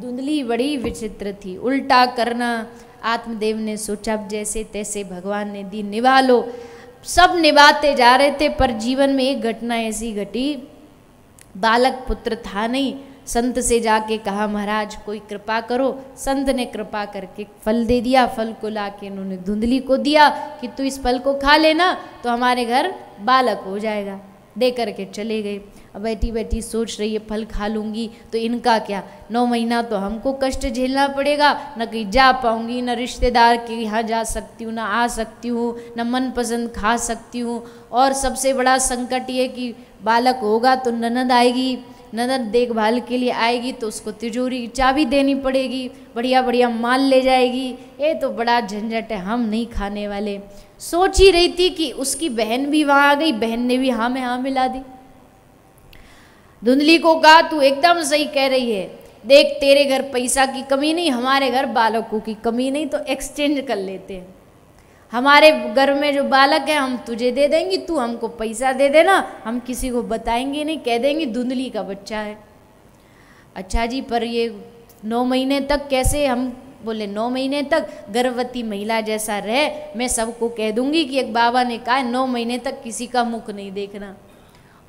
धुंधली बड़ी विचित्र थी, उल्टा करना। आत्मदेव ने सोचा जैसे तैसे भगवान ने दी निभा लो। सब निभाते जा रहे थे, पर जीवन में एक घटना ऐसी घटी, बालक पुत्र था नहीं, संत से जाके कहा महाराज कोई कृपा करो। संत ने कृपा करके फल दे दिया। फल को लाके इन्होंने धुंधली को दिया कि तू इस फल को खा लेना तो हमारे घर बालक हो जाएगा। दे करके चले गए। अब बैठी बैठी सोच रही है फल खा लूँगी तो इनका क्या, 9 महीना तो हमको कष्ट झेलना पड़ेगा, न कहीं जा पाऊँगी, न रिश्तेदार के यहाँ जा सकती हूँ, ना आ सकती हूँ, न मनपसंद खा सकती हूँ, और सबसे बड़ा संकट ये कि बालक होगा तो ननद आएगी, ननद देखभाल के लिए आएगी तो उसको तिजोरी चाबी देनी पड़ेगी, बढ़िया बढ़िया माल ले जाएगी, ये तो बड़ा झंझट है, हम नहीं खाने वाले। सोच ही रही थी कि उसकी बहन भी वहाँ आ गई। बहन ने भी हाँ में हाँ मिला दी। धुंधली को कहा तू एकदम सही कह रही है, देख तेरे घर पैसा की कमी नहीं, हमारे घर बालकों की कमी नहीं, तो एक्सचेंज कर लेते हैं। हमारे घर में जो बालक है हम तुझे दे देंगी, तू हमको पैसा दे देना, हम किसी को बताएंगे नहीं, कह देंगे धुंधली का बच्चा है। अच्छा जी, पर ये 9 महीने तक कैसे? हम बोले 9 महीने तक गर्भवती महिला जैसा रहे। मैं सबको कह दूंगी कि एक बाबा ने कहा 9 महीने तक किसी का मुख नहीं देखना।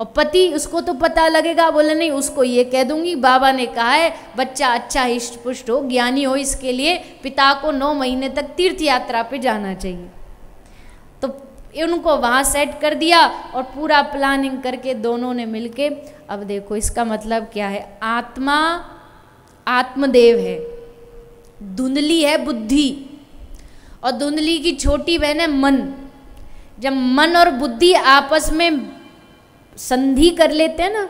और पति, उसको तो पता लगेगा। बोले नहीं, उसको ये कह दूंगी बाबा ने कहा है बच्चा अच्छा हिष्ट पुष्ट हो, ज्ञानी हो, इसके लिए पिता को 9 महीने तक तीर्थ यात्रा पे जाना चाहिए। तो उनको वहाँ सेट कर दिया और पूरा प्लानिंग करके दोनों ने मिलके। अब देखो इसका मतलब क्या है, आत्मा आत्मदेव है, धुंधली है बुद्धि, और धुंधली की छोटी बहन है मन। जब मन और बुद्धि आपस में संधि कर लेते हैं ना,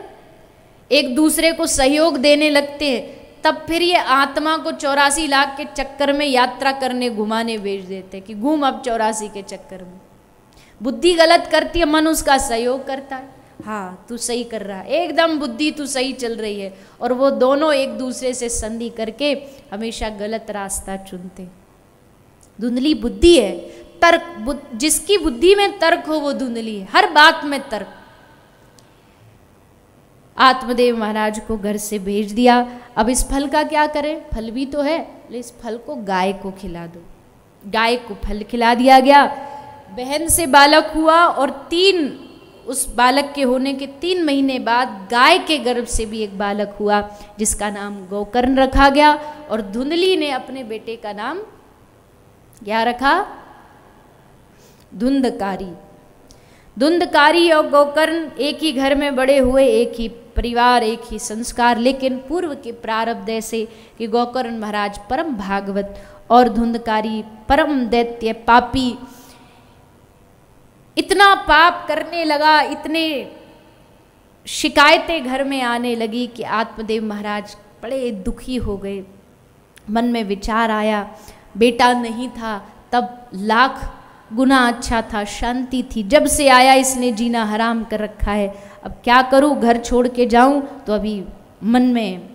एक दूसरे को सहयोग देने लगते हैं, तब फिर ये आत्मा को 84 लाख के चक्कर में यात्रा करने घुमाने भेज देते हैं कि घूम अब 84 के चक्कर में। बुद्धि गलत करती है, मन उसका सहयोग करता है, हाँ तू सही कर रहा है, एकदम बुद्धि तू सही चल रही है, और वो दोनों एक दूसरे से संधि करके हमेशा गलत रास्ता चुनते। धुंधली बुद्धि है, तर्क, जिसकी बुद्धि में तर्क हो वो धुंधली है, हर बात में तर्क। आत्मदेव महाराज को घर से भेज दिया। अब इस फल का क्या करें, फल भी तो है, इस फल को गाय को खिला दो। गाय को फल खिला दिया गया। बहन से बालक हुआ और उस बालक के होने के 3 महीने बाद गाय के गर्भ से भी एक बालक हुआ जिसका नाम गोकर्ण रखा गया। और धुंधली ने अपने बेटे का नाम क्या रखा, धुंधकारी। धुंधकारी और गोकर्ण एक ही घर में बड़े हुए, एक ही परिवार, एक ही संस्कार, लेकिन पूर्व के प्रारब्ध ऐसे कि गोकर्ण महाराज परम भागवत और धुंधकारी परम दैत्य पापी। इतना पाप करने लगा, इतने शिकायतें घर में आने लगी कि आत्मदेव महाराज बड़े दुखी हो गए। मन में विचार आया, बेटा नहीं था तब 1,00,000 गुना अच्छा था, शांति थी, जब से आया इसने जीना हराम कर रखा है, अब क्या करूं, घर छोड़ के जाऊं तो अभी मन में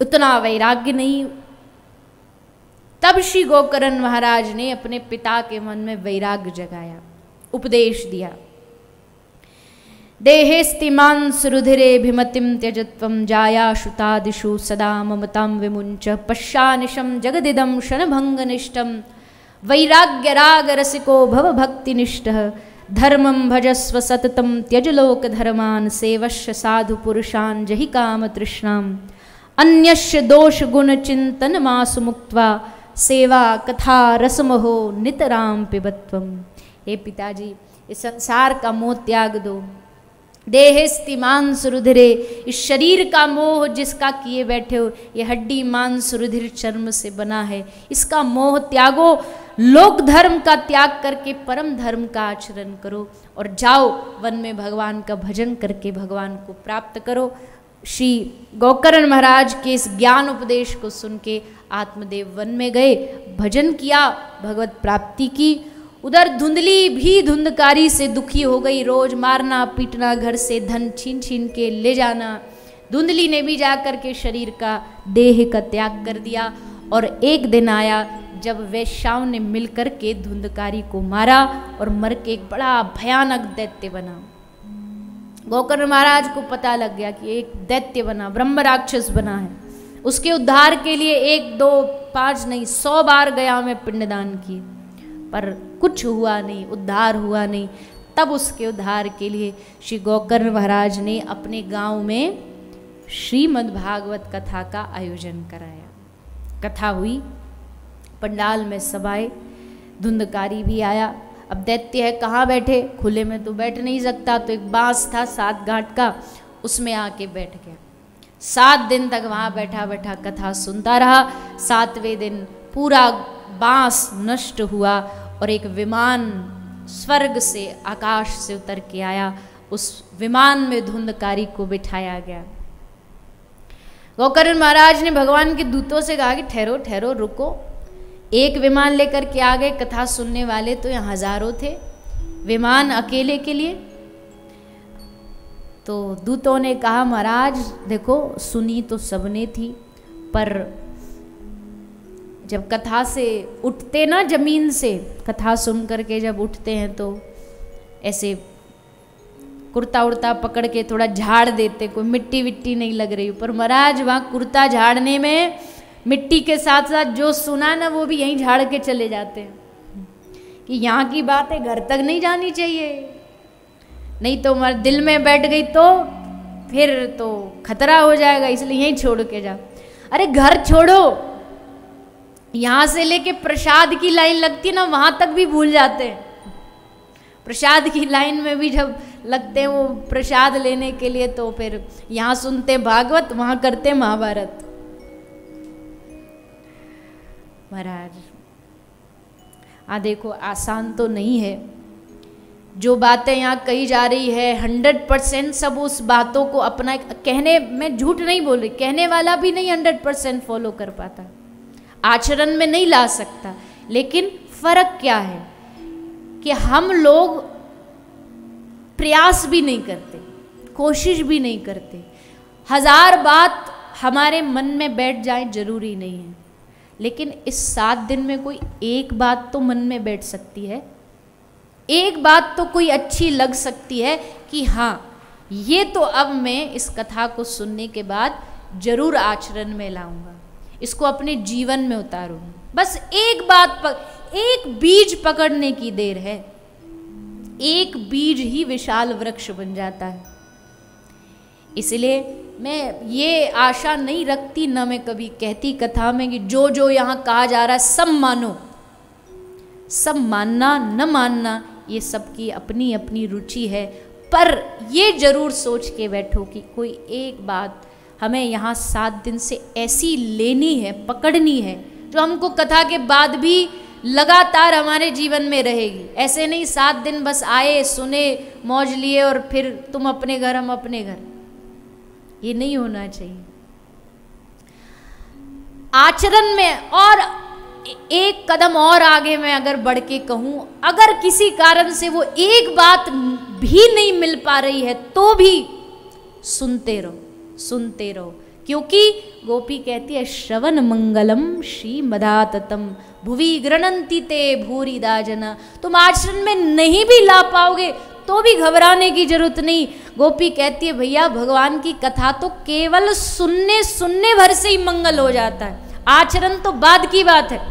उतना वैराग्य नहीं। तब श्री गोकर्ण महाराज ने अपने पिता के मन में वैराग्य जगाया, उपदेश दिया। देहेस्ति मांस रुधिरे भिमतिम त्यजत्वं जाया श्रुतादिषु सदा ममतां विमुंच पश्चानिशं जगदिदं क्षणभंगनिष्ठं वैराग्य राग रसिको भव भक्तिनिष्ठः धर्मं भजस्व सततं त्यज लोक धर्मान सेवश्य साधु पुरुषान् जहि काम तृष्णाम् अन्यस्य दोष गुण चिंतन मासु मुक्त्वा सेवा कथा रसमहो नितराम पिबत्वम्। हे पिताजी, इस संसार का मोह त्याग दो। देहेस्ति मांस रुधिरे, इस शरीर का मोह जिसका किए बैठे हो, यह हड्डी मांस रुधिर चर्म से बना है, इसका मोह त्यागो। लोक धर्म का त्याग करके परम धर्म का आचरण करो और जाओ वन में भगवान का भजन करके भगवान को प्राप्त करो। श्री गोकर्ण महाराज के इस ज्ञान उपदेश को सुन के आत्मदेव वन में गए, भजन किया, भगवत प्राप्ति की। उधर धुंधली भी धुंधकारी से दुखी हो गई, रोज मारना पीटना, घर से धन छीन छीन के ले जाना। धुंधली ने भी जा कर के शरीर का, देह का त्याग कर दिया। और एक दिन आया जब वैश्याओं ने मिलकर के धुंधकारी को मारा और मर के एक बड़ा भयानक दैत्य बना। गोकर्ण महाराज को पता लग गया कि एक दैत्य बना, ब्रह्म राक्षस बना है। उसके उद्धार के लिए 1, 2, 5 नहीं 100 बार गया मैं पिंडदान किए, पर कुछ हुआ नहीं, उद्धार हुआ नहीं। तब उसके उद्धार के लिए श्री गोकर्ण महाराज ने अपने गांव में श्रीमद् भागवत कथा का आयोजन कराया। कथा हुई, पंडाल में सब आए, धुंधकारी भी आया। अब दैत्य है, कहाँ बैठे, खुले में तो बैठ नहीं सकता, तो एक बांस था सात घाट का, उसमें आके बैठ गया। 7 दिन तक वहाँ बैठा बैठा कथा सुनता रहा। 7वें दिन पूरा बांस नष्ट हुआ और एक विमान स्वर्ग से, आकाश से उतर के आया। उस विमान में धुंधकारी को बिठाया गया। गोकर्ण महाराज ने भगवान के दूतों से कहा कि ठहरो ठहरो, रुको। एक विमान लेकर के आ गए, कथा सुनने वाले तो यहाँ हजारों थे, विमान अकेले के लिए। तो दूतों ने कहा महाराज देखो, सुनी तो सबने थी, पर जब कथा से उठते ना जमीन से, कथा सुन करके जब उठते हैं तो ऐसे कुर्ता उर्ता पकड़ के थोड़ा झाड़ देते, कोई मिट्टी विट्टी नहीं लग रही, पर महाराज वहाँ कुर्ता झाड़ने में मिट्टी के साथ साथ जो सुना ना वो भी यहीं झाड़ के चले जाते हैं कि यहाँ की बात है, घर तक नहीं जानी चाहिए, नहीं तो हमारे दिल में बैठ गई तो फिर तो खतरा हो जाएगा, इसलिए यहीं छोड़ के जा। अरे घर छोड़ो, यहाँ से लेके प्रसाद की लाइन लगती है ना, वहाँ तक भी भूल जाते हैं। प्रसाद की लाइन में भी जब लगते हैं वो प्रसाद लेने के लिए, तो फिर यहाँ सुनते भागवत, वहाँ करते महाभारत। महाराज देखो आसान तो नहीं है, जो बातें यहाँ कही जा रही है 100% सब उस बातों को अपना, कहने में झूठ नहीं बोल रही, कहने वाला भी नहीं 100% फॉलो कर पाता, आचरण में नहीं ला सकता। लेकिन फर्क क्या है कि हम लोग प्रयास भी नहीं करते, कोशिश भी नहीं करते। 1000 बात हमारे मन में बैठ जाए जरूरी नहीं है, लेकिन इस 7 दिन में कोई एक बात तो मन में बैठ सकती है, एक बात तो कोई अच्छी लग सकती है कि हाँ ये तो अब मैं इस कथा को सुनने के बाद जरूर आचरण में लाऊंगा, इसको अपने जीवन में उतारूंगा। बस एक बात एक बीज पकड़ने की देर है, एक बीज ही विशाल वृक्ष बन जाता है। इसलिए मैं ये आशा नहीं रखती, न मैं कभी कहती कथा में कि जो जो यहाँ कहा जा रहा है सब मानो। सब मानना न मानना ये सबकी अपनी अपनी रुचि है, पर ये जरूर सोच के बैठो कि कोई एक बात हमें यहाँ 7 दिन से ऐसी लेनी है, पकड़नी है, जो हमको कथा के बाद भी लगातार हमारे जीवन में रहेगी। ऐसे नहीं 7 दिन बस आए, सुने, मौज लिए और फिर तुम अपने घर हम अपने घर, ये नहीं होना चाहिए। आचरण में और एक कदम और आगे मैं अगर बढ़ के कहूँ, अगर किसी कारण से वो एक बात भी नहीं मिल पा रही है तो भी सुनते रहो, सुनते रहो, क्योंकि गोपी कहती है श्रवण मंगलम श्री मदाततम भुवि गृणंति ते भूरिदा जना। तुम आचरण में नहीं भी ला पाओगे तो भी घबराने की जरूरत नहीं। गोपी कहती है भैया भगवान की कथा तो केवल सुनने सुनने भर से ही मंगल हो जाता है, आचरण तो बाद की बात है।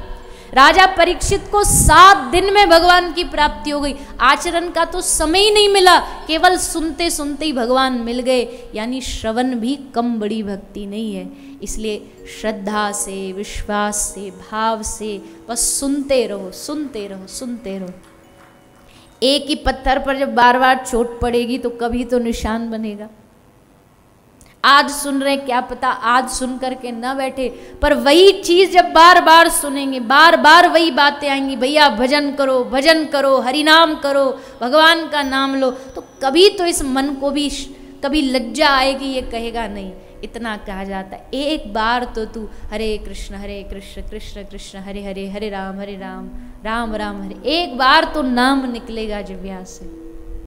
राजा परीक्षित को 7 दिन में भगवान की प्राप्ति हो गई, आचरण का तो समय ही नहीं मिला, केवल सुनते सुनते ही भगवान मिल गए। यानी श्रवण भी कम बड़ी भक्ति नहीं है। इसलिए श्रद्धा से, विश्वास से, भाव से बस सुनते रहो, सुनते रहो, सुनते रहो। एक ही पत्थर पर जब बार बार चोट पड़ेगी तो कभी तो निशान बनेगा। आज सुन रहे, क्या पता आज सुन करके ना बैठे, पर वही चीज़ जब बार बार सुनेंगे, बार बार वही बातें आएंगी, भैया भजन करो, भजन करो, हरिनाम करो, भगवान का नाम लो, तो कभी तो इस मन को भी कभी लज्जा आएगी, ये कहेगा नहीं इतना कहा जाता है, एक बार तो तू हरे कृष्ण कृष्ण कृष्ण हरे हरे, हरे राम राम राम राम हरे, एक बार तो नाम निकलेगा जिव्या से।